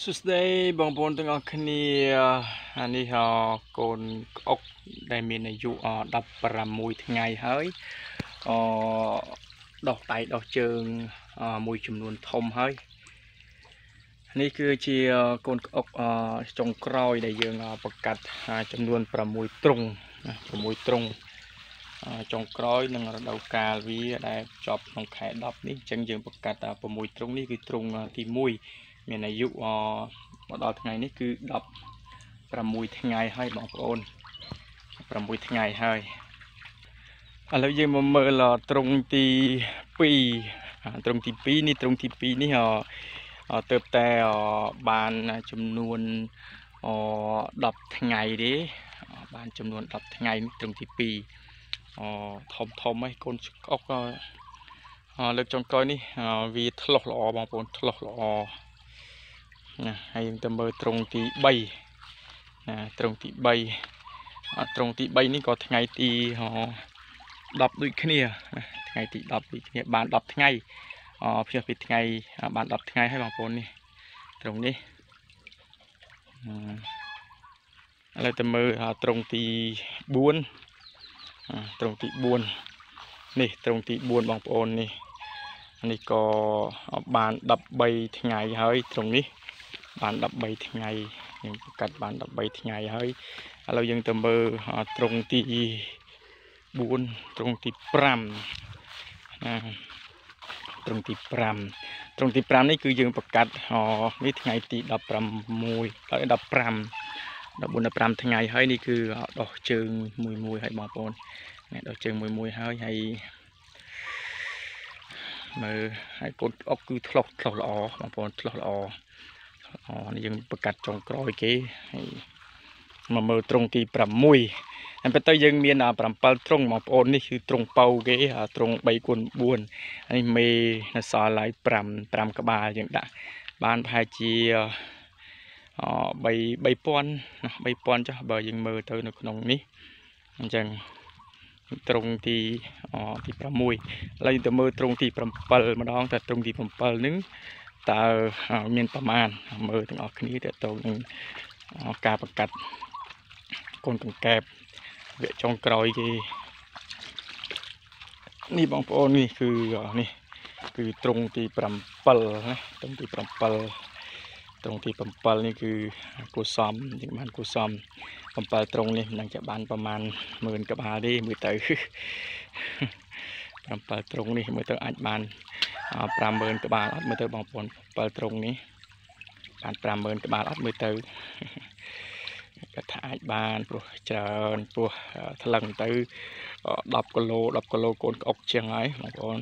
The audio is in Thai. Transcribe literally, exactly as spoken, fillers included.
สุดท้ายบางคนต้องเอาคณีอันนี้เขาโกนอกได้มีในยุดับประมุยทั้งไงเฮ้ยดอกไตดอกเชิงมุยจำนวนทมเฮ้ยนี่คือเชียโกนอกจงกรอยได้ยังประกาศจำนวนประมุยตรงประมุยตรงจงกรอยหนึ่งดาวกาวีได้จบของแขกดับนี่จังยังประกาศประมุยตรงนี่คือตรงที่มุยมีอายุมาดอกไงนี่คือดับประมุยทั้งไงให้บอกโอนประมุยทั้งไงให้แล้วยังมาเมื่อเราตรงที่ปีตรงที่ปีนี่ตรงที่ปีนี่เหรอเติบแต่บานจำนวนดับทั้งไงดิบานจำนวนดับทั้งไงตรงที่ปีทอมทอมไอ้คนออกเลือกจงกรอยนี่วีทลอกหล่อบางคนทลอกหล่อให้ยังเติมเบอร์ตรงที่ใบตรงที่ใบตรงที่ใบนี่ก็ทั้งไงตีหอดับด้วยขี้เนี่ยทั้งไงตีดับด้วยขี้เนี่ยบานดับทั้งไงเพื่อปิดทั้งไงบานดับทั้งไงให้บางคนนี่ตรงนี้อะไรเติมเบอร์ตรงที่บุญตรงที่บุญนี่ตรงที่บุญบางคนนี่นี่ก็บานดับใบทั้งไงเฮ้ยตรงนี้บานดับใบทั้งไงยังกัดบานดับใบทั้งไงเฮ้ยเรายังเติมเบอร์ตรงที่บุญตรงที่ปรำตรงที่ปรำตรงที่ปรำนี่คือยังประกาศอ๋อนี่ทั้งไงตีดับปรำมวยดับปรำดับบุญดับปรำทั้งไงเฮ้ยนี่คือดอกเชิงมวยมวยให้บางคนดอกเชิงมวยมวยเฮ้ยให้มือให้กดออกคือทลอกทลอกอ๋อบางคนทลอกอ๋ออ๋อนี่ยังประกาศจงกรอยเก๋มาเมื่อตรงที่ประมุยอันเป็นตัวยังมีนาประมปัลตรงมองโอนนี่คือตรงเป่าเก๋ตรงใบกุนบุญอันนี้เมนสาลายประมประมกระบาอย่างด่าบ้านพายจีอ๋อใบใบปอนใบปอนจ้ะเบอร์ยังเมื่อตัวขนมนี้จังตรงที่อ๋อที่ประมุยเราอยู่แต่เมื่อตรงที่ประมปัลมาดองแต่ตรงที่ประมปัลนึงตาเมียนประมาณเมื่อถึงออกนี้แต่ตรงนึงการประกาศโกนกันแกบเวจงกรอยกีนี่บางคนนี่คือนี่คือตรงที่ปรำปัลนะตรงที่ปรำปัลตรงที่ปรำปัลนี่คือกุศลอย่างมันกุศลปรำปัลตรงนี่มันจะบานประมาณหมื่นกับหาดีมือเต๋อปรำปัลตรงนี่มือเต๋ออัดบานประมาณกับบาลมือเต๋อบางคนปรำปัลตรงนี้บานประมาณกับบาลมือเต๋อกระถางบานปลูกเจริญปลูกทะลังตื้อดับกะโลดับกะโลโกนออกเชียงไอ้หลายคน